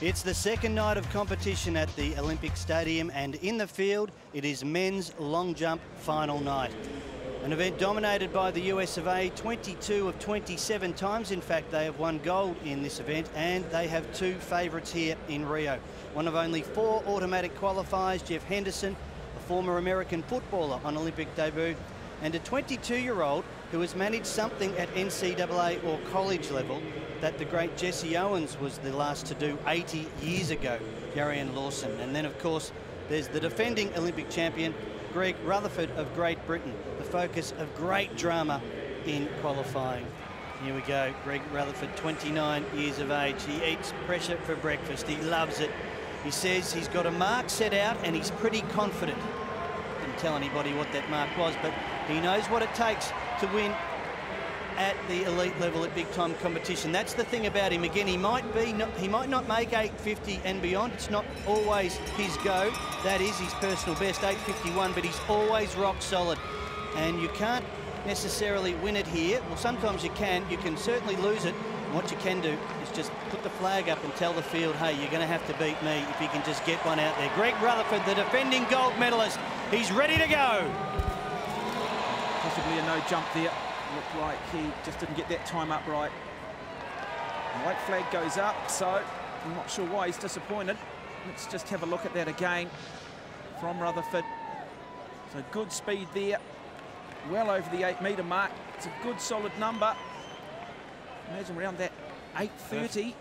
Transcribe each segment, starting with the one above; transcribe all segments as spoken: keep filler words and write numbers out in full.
It's the second night of competition at the Olympic Stadium, and in the field, it is men's long jump final night. An event dominated by the U S of A, twenty-two of twenty-seven times. In fact, they have won gold in this event, and they have two favourites here in Rio. One of only four automatic qualifiers, Jeff Henderson, a former American footballer on Olympic debut, and a twenty-two-year-old who has managed something at N C double A or college level that the great Jesse Owens was the last to do eighty years ago, Jarrion Lawson. And then, of course, there's the defending Olympic champion, Greg Rutherford of Great Britain, the focus of great drama in qualifying. Here we go, Greg Rutherford, twenty-nine years of age. He eats pressure for breakfast. He loves it. He says he's got a mark set out and he's pretty confident. Didn't tell anybody what that mark was, but he knows what it takes to win at the elite level at big time competition. That's the thing about him. Again, he might be not, he might not make eight fifty and beyond. It's not always his go. That is his personal best, eight fifty-one, but he's always rock solid. And you can't necessarily win it here. Well, sometimes you can. You can certainly lose it. And what you can do is just put the flag up and tell the field, hey, you're going to have to beat me if you can just get one out there. Greg Rutherford, the defending gold medalist, he's ready to go. Possibly a no jump there. Looked like he just didn't get that time up right. White flag goes up, so I'm not sure why he's disappointed. Let's just have a look at that again from Rutherford. So good speed there, well over the eight metre mark. It's a good solid number. Imagine around that eight thirty.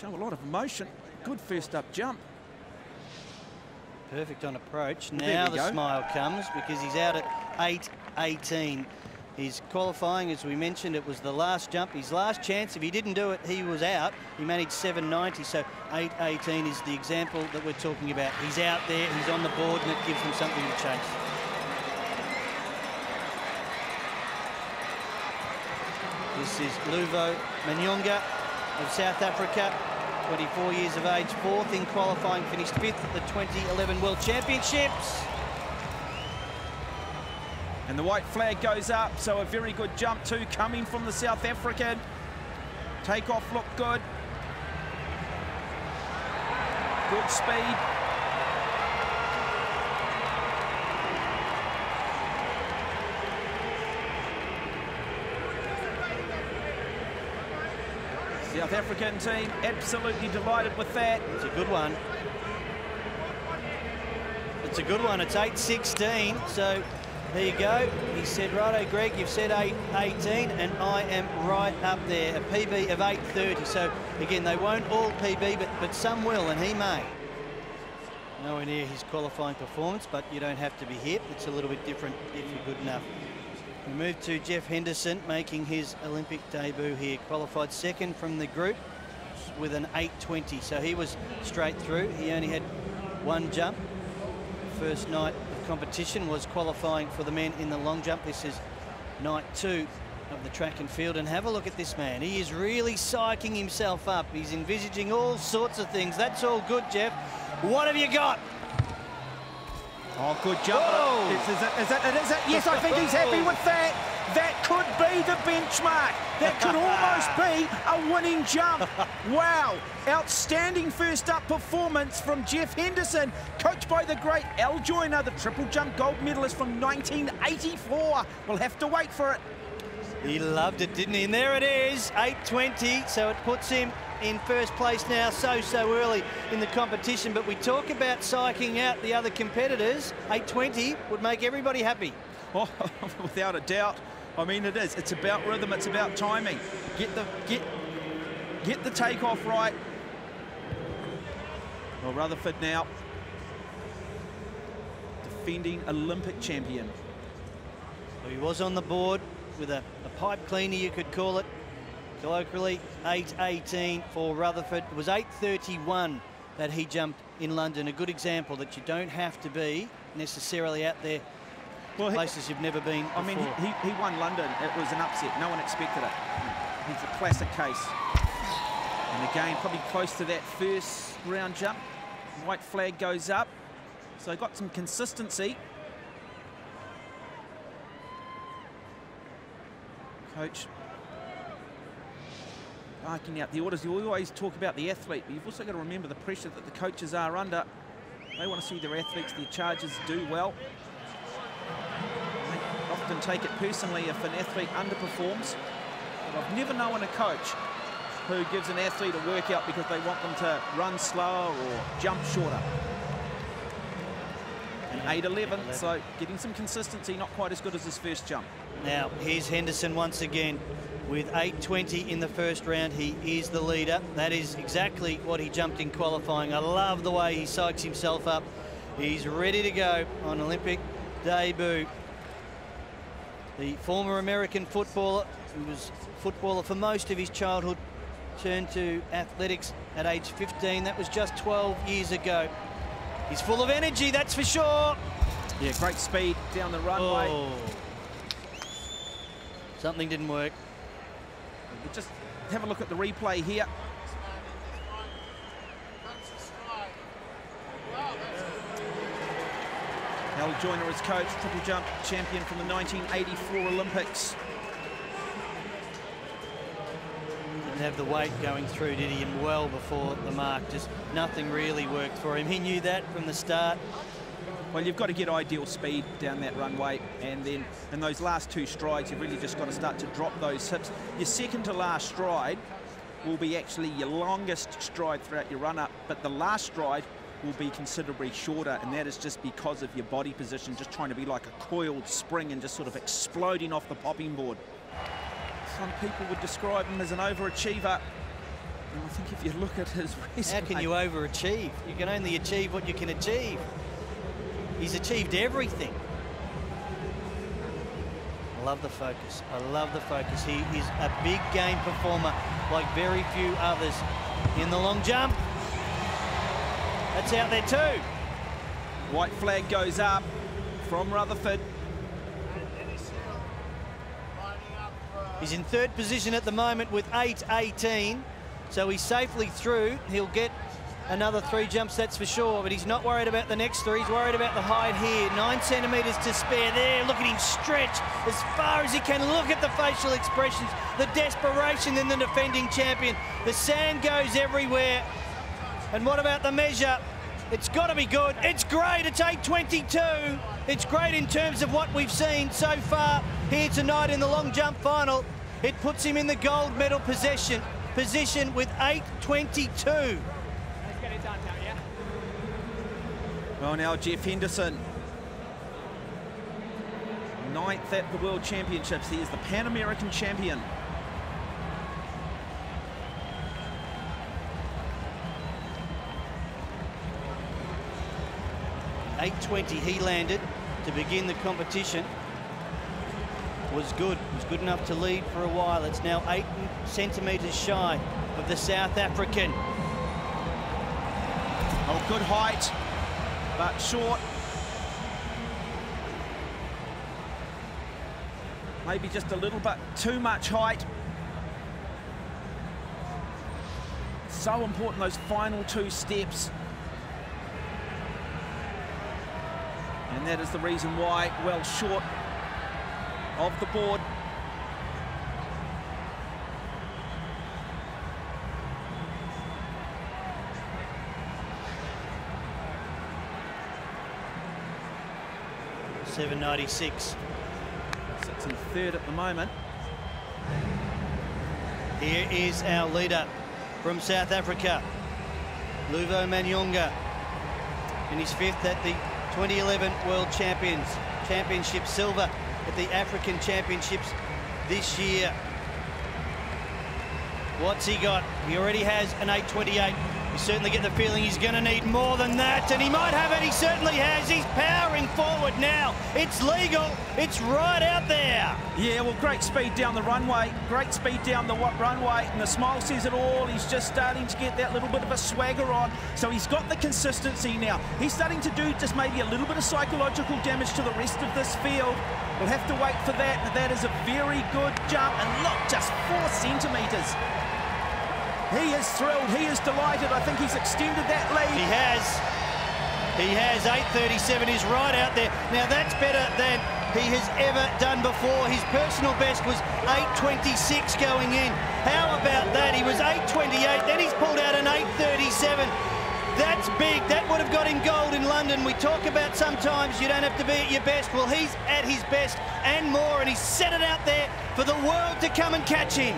Show a lot of emotion. Good first up jump. Perfect on approach. Now the go. Smile comes because he's out at eight eighteen. He's qualifying, as we mentioned, it was the last jump, his last chance. If he didn't do it, he was out. He managed seven ninety, so eight eighteen is the example that we're talking about. He's out there, he's on the board, and it gives him something to chase. This is Luvo Manyonga of South Africa. twenty-four years of age, fourth in qualifying, finished fifth at the twenty eleven World Championships. And the white flag goes up, so a very good jump too, coming from the South African. Takeoff looked good. Good speed. South African team absolutely delighted with that. It's a good one. It's a good one. It's eight sixteen. So there you go. He said, righto, Greg, you've said eight eighteen, and I am right up there. A P B of eight thirty. So again, they won't all P B, but, but some will, and he may. Nowhere near his qualifying performance, but you don't have to be hip. It's a little bit different if you're good enough. We move to Jeff Henderson, making his Olympic debut here. Qualified second from the group with an eight twenty. So he was straight through. He only had one jump. First night of competition was qualifying for the men in the long jump. This is night two of the track and field. And have a look at this man. He is really psyching himself up. He's envisaging all sorts of things. That's all good, Jeff. What have you got? Oh, good jump. Is, is it, is it, is it? Yes, I think he's happy with that. That could be the benchmark. That could almost be a winning jump. Wow, outstanding first up performance from Jeff Henderson, coached by the great Al Joyner, the triple jump gold medalist from nineteen eighty-four. We'll have to wait for it. He loved it, didn't he? And there it is, eight twenty, so it puts him in first place now, so, so early in the competition. But we talk about psyching out the other competitors. eight twenty would make everybody happy. Oh, without a doubt. I mean, it is. It's about rhythm. It's about timing. Get the, get, get the takeoff right. Well, Rutherford now, defending Olympic champion. Well, he was on the board with a, a pipe cleaner, you could call it. Colloquially, eight eighteen for Rutherford. It was eight thirty-one that he jumped in London. A good example that you don't have to be necessarily out there, well, places he, you've never been before. I mean, he, he, he won London. It was an upset. No one expected it. He's a classic case. And again, probably close to that first round jump. White flag goes up. So he got some consistency. Coach barking out the orders. You always talk about the athlete, but you've also got to remember the pressure that the coaches are under. They want to see their athletes, their chargers do well. They often take it personally if an athlete underperforms. But I've never known a coach who gives an athlete a workout because they want them to run slower or jump shorter. eight eleven, so getting some consistency, not quite as good as his first jump. Now, here's Henderson once again. With eight twenty in the first round, he is the leader. That is exactly what he jumped in qualifying. I love the way he psychs himself up. He's ready to go on Olympic debut. The former American footballer, who was footballer for most of his childhood, turned to athletics at age fifteen. That was just twelve years ago. He's full of energy, that's for sure. Yeah, great speed down the runway. Oh. Something didn't work. We'll just have a look at the replay here. Al Joyner is coach, triple jump champion from the nineteen eighty-four Olympics. Didn't have the weight going through, did he? And well before the mark, just nothing really worked for him. He knew that from the start. Well, you've got to get ideal speed down that runway, and then in those last two strides, you've really just got to start to drop those hips. Your second to last stride will be actually your longest stride throughout your run-up, but the last stride will be considerably shorter, and that is just because of your body position, just trying to be like a coiled spring and just sort of exploding off the popping board. Some people would describe him as an overachiever. And I think if you look at his resume... How can you overachieve? You can only achieve what you can achieve. He's achieved everything. I love the focus. I love the focus. He is a big game performer like very few others. In the long jump. That's out there too. White flag goes up from Rutherford. He's in third position at the moment with eight eighteen, so he's safely through. He'll get another three jumps, that's for sure, but he's not worried about the next three. He's worried about the height here. Nine centimetres to spare there. Look at him stretch as far as he can. Look at the facial expressions, the desperation in the defending champion. The sand goes everywhere. And what about the measure? It's got to be good. It's great. It's eight twenty-two. It's great in terms of what we've seen so far here tonight in the long jump final. It puts him in the gold medal possession, position with eight twenty-two. Let's get it done now, yeah? Well, now Jeff Henderson, ninth at the World Championships. He is the Pan American champion. eight twenty he landed to begin the competition. Was good, was good enough to lead for a while. It's now eight centimetres shy of the South African. Oh, good height, but short. Maybe just a little bit too much height. So important, those final two steps. And that is the reason why, well, short of the board. seven ninety-six. Sits in third at the moment. Here is our leader from South Africa, Luvo Manyonga, and he's fifth at the twenty eleven World Champions Championship, silver at the African Championships this year. What's he got? He already has an eight twenty-eight. You certainly get the feeling he's going to need more than that, and he might have it. He certainly has. He's powering forward now. It's legal. It's right out there. Yeah, well, great speed down the runway. Great speed down the runway, and the smile says it all. He's just starting to get that little bit of a swagger on, so he's got the consistency now. He's starting to do just maybe a little bit of psychological damage to the rest of this field. We'll have to wait for that, but that is a very good jump, and look, just four centimetres. He is thrilled, he is delighted. I think he's extended that lead. He has. He has. eight thirty-seven is right out there. Now that's better than he has ever done before. His personal best was eight twenty-six going in. How about that? He was eight twenty-eight, then he's pulled out an eight thirty-seven. That's big. That would have got him gold in London. We talk about sometimes you don't have to be at your best. Well, he's at his best and more, and he's set it out there for the world to come and catch him.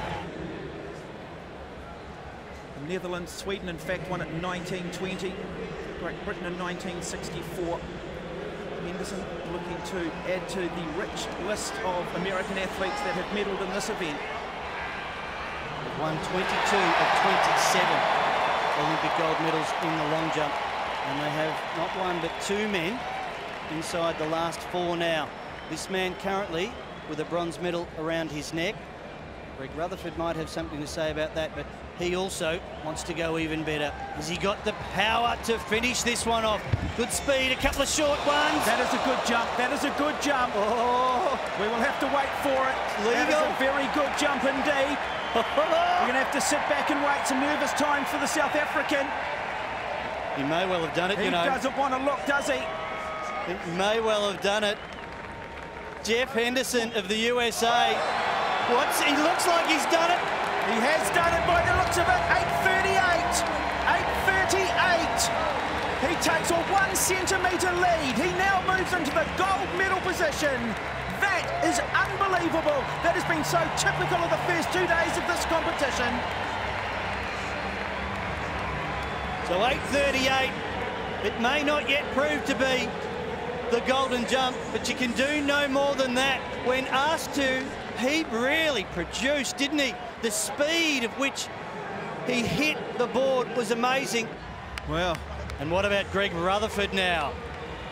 Netherlands, Sweden, in fact, won at nineteen twenty. Great Britain in nineteen sixty-four. Henderson looking to add to the rich list of American athletes that have medalled in this event. They've won twenty-two of twenty-seven Olympic gold medals in the long jump, and they have not one but two men inside the last four now. This man currently with a bronze medal around his neck. Greg Rutherford might have something to say about that, but he also wants to go even better. Has he got the power to finish this one off? Good speed, a couple of short ones. That is a good jump. That is a good jump. Oh, we will have to wait for it. Legal. That is a very good jump indeed. We're going to have to sit back and wait. Some nervous time for the South African. He may well have done it, he you know. He doesn't want to look, does he? He may well have done it. Jeff Henderson of the U S A. What's, he looks like he's done it. He has done it by the looks of it. eight thirty-eight. eight thirty-eight. He takes a one centimetre lead. He now moves into the gold medal position. That is unbelievable. That has been so typical of the first two days of this competition. So eight thirty-eight. It may not yet prove to be the golden jump, but you can do no more than that. When asked to, he really produced, didn't he? The speed of which he hit the board was amazing. Well, and what about Greg Rutherford now?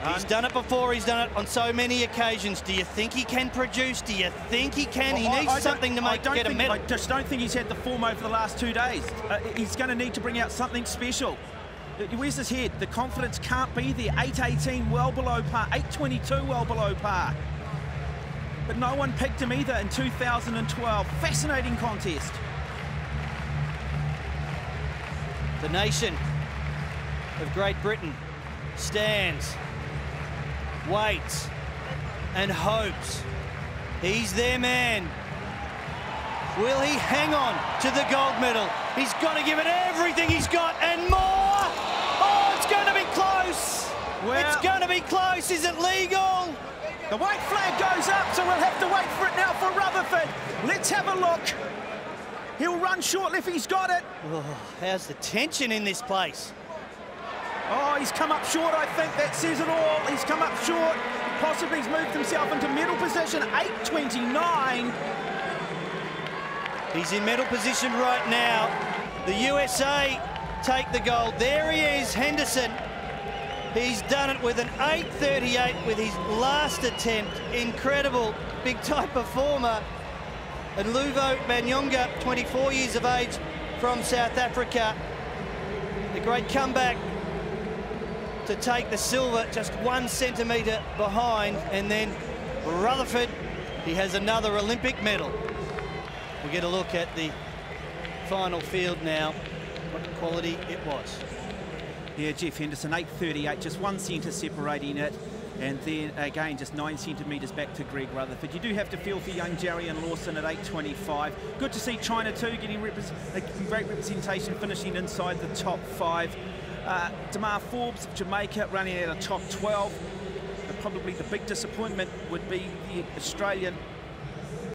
Um, he's done it before, he's done it on so many occasions. Do you think he can produce? Do you think he can? Well, he needs I, I something to make get think, a medal. I just don't think he's had the form over the last two days. Uh, he's going to need to bring out something special. Where's his head? The confidence can't be there. eight eighteen well below par, eight twenty-two well below par. But no one picked him either in two thousand twelve. Fascinating contest. The nation of Great Britain stands, waits, and hopes. He's their man. Will he hang on to the gold medal? He's got to give it everything he's got and more. Oh, it's going to be close. Well, it's going to be close. Is it legal? The white flag goes up, so we'll have to wait for it now for Rutherford. Let's have a look. He'll run shortly if he's got it. Oh, how's the tension in this place? Oh, he's come up short, I think. That says it all. He's come up short. Possibly he's moved himself into medal position, eight twenty-nine. He's in medal position right now. The U S A take the gold. There he is, Henderson. He's done it with an eight thirty-eight with his last attempt. Incredible, big-time performer. And Luvo Manyonga, twenty-four years of age, from South Africa. The great comeback to take the silver just one centimetre behind. And then Rutherford, he has another Olympic medal. We get a look at the final field now, what quality it was. Yeah, Jeff Henderson, eight thirty-eight, just one centre separating it. And then, again, just nine centimetres back to Greg Rutherford. You do have to feel for young Jarrion Lawson at eight twenty-five. Good to see China, too, getting rep a great representation, finishing inside the top five. Uh, Damar Forbes, Jamaica, running out of top twelve. But probably the big disappointment would be the Australian